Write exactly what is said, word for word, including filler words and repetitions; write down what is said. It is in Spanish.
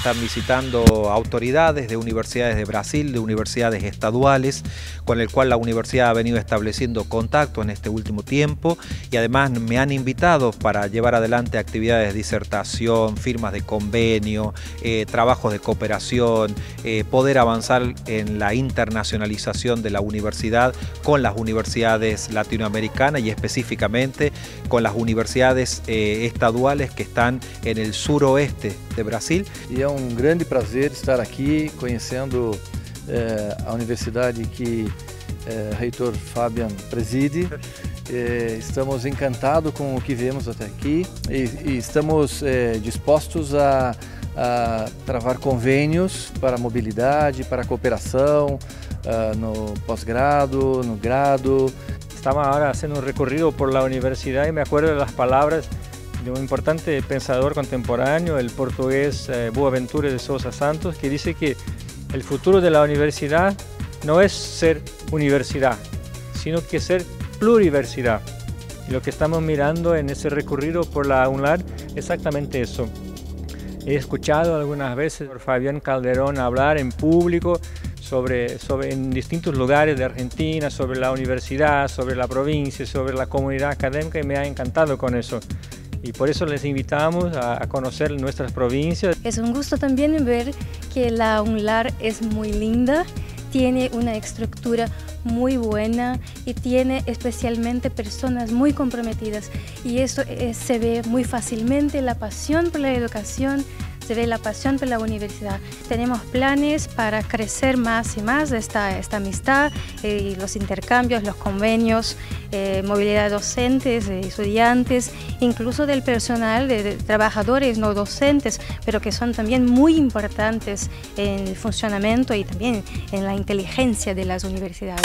están visitando autoridades de universidades de Brasil, de universidades estaduales, con el cual la universidad ha venido estableciendo contacto en este último tiempo, y además me han invitado para llevar adelante actividades de disertación, firmas de convenio, eh, trabajos de cooperación, eh, poder avanzar en la internacionalización de la universidad con las universidades latinoamericanas y específicamente con las universidades eh, estaduales que están en el suroeste de Brasil. Y es un gran placer estar aquí conociendo eh, la universidad que eh, el reitor Fabián preside. Eh, estamos encantados con lo que vemos hasta aquí y, y estamos eh, dispuestos a, a travar convenios para movilidad, para cooperación, uh, no posgrado, no grado. Estaba ahora haciendo un recorrido por la universidad y me acuerdo de las palabras de un importante pensador contemporáneo, el portugués eh, Boaventura de Sousa Santos, que dice que el futuro de la universidad no es ser universidad, sino que ser pluriversidad. Y lo que estamos mirando en ese recorrido por la UNLaR es exactamente eso. He escuchado algunas veces por Fabián Calderón hablar en público sobre, sobre en distintos lugares de Argentina, sobre la universidad, sobre la provincia, sobre la comunidad académica, y me ha encantado con eso. Y por eso les invitamos a conocer nuestras provincias. Es un gusto también ver que la UNLaR es muy linda, tiene una estructura muy buena y tiene especialmente personas muy comprometidas. Y eso eh, se ve muy fácilmente, la pasión por la educación, se ve la pasión por la universidad. Tenemos planes para crecer más y más esta, esta amistad, eh, los intercambios, los convenios, eh, movilidad de docentes, eh, estudiantes, incluso del personal, de, de trabajadores no docentes, pero que son también muy importantes en el funcionamiento y también en la inteligencia de las universidades.